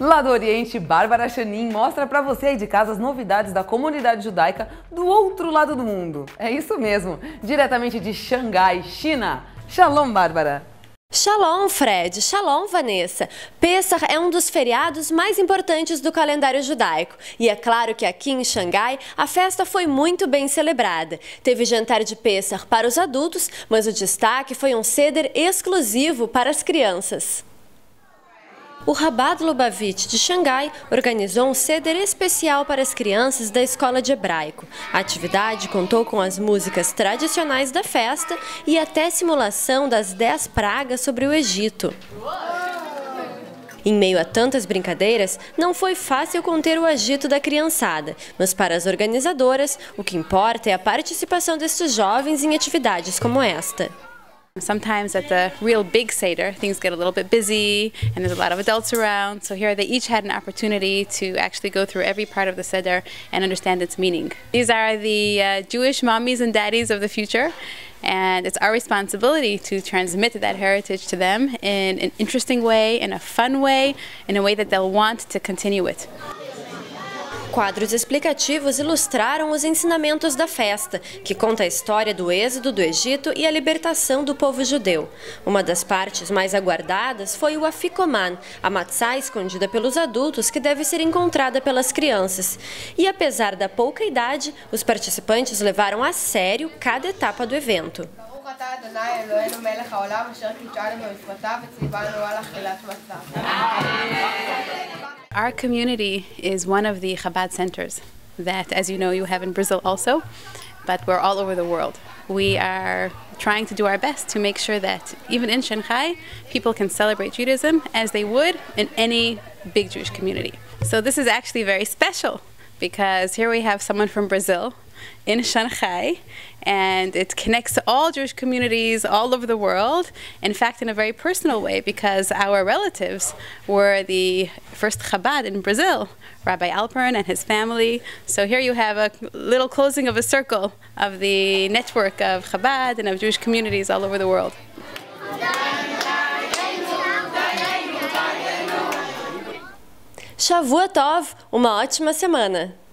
Lá do Oriente, Bárbara Chanin mostra pra você aí de casa as novidades da comunidade judaica do outro lado do mundo. É isso mesmo, diretamente de Xangai, China. Shalom, Bárbara! Shalom, Fred! Shalom, Vanessa! Pessach é um dos feriados mais importantes do calendário judaico. E é claro que aqui em Xangai, a festa foi muito bem celebrada. Teve jantar de Pessach para os adultos, mas o destaque foi um seder exclusivo para as crianças. O Rabino Lubavitch de Xangai organizou um seder especial para as crianças da Escola de Hebraico. A atividade contou com as músicas tradicionais da festa e até simulação das 10 pragas sobre o Egito. Em meio a tantas brincadeiras, não foi fácil conter o agito da criançada, mas para as organizadoras, o que importa é a participação destes jovens em atividades como esta. Sometimes at the real big Seder, things get a little bit busy and there's a lot of adults around. So here they each had an opportunity to actually go through every part of the Seder and understand its meaning. These are the Jewish mommies and daddies of the future, and it's our responsibility to transmit that heritage to them in an interesting way, in a fun way, in a way that they'll want to continue it. Quadros explicativos ilustraram os ensinamentos da festa, que conta a história do êxodo do Egito e a libertação do povo judeu. Uma das partes mais aguardadas foi o Afikoman, a matzá escondida pelos adultos que deve ser encontrada pelas crianças. E apesar da pouca idade, os participantes levaram a sério cada etapa do evento. Our community is one of the Chabad centers that, as you know, you have in Brazil also, but we're all over the world. We are trying to do our best to make sure that even in Shanghai, people can celebrate Judaism as they would in any big Jewish community. So this is actually very special because here we have someone from Brazil in Shanghai, and it connects to all Jewish communities all over the world, in fact in a very personal way, because our relatives were the first Chabad in Brazil, Rabbi Alpern and his family. So here you have a little closing of a circle of the network of Chabad and of Jewish communities all over the world. Shavua Tov, uma ótima semana!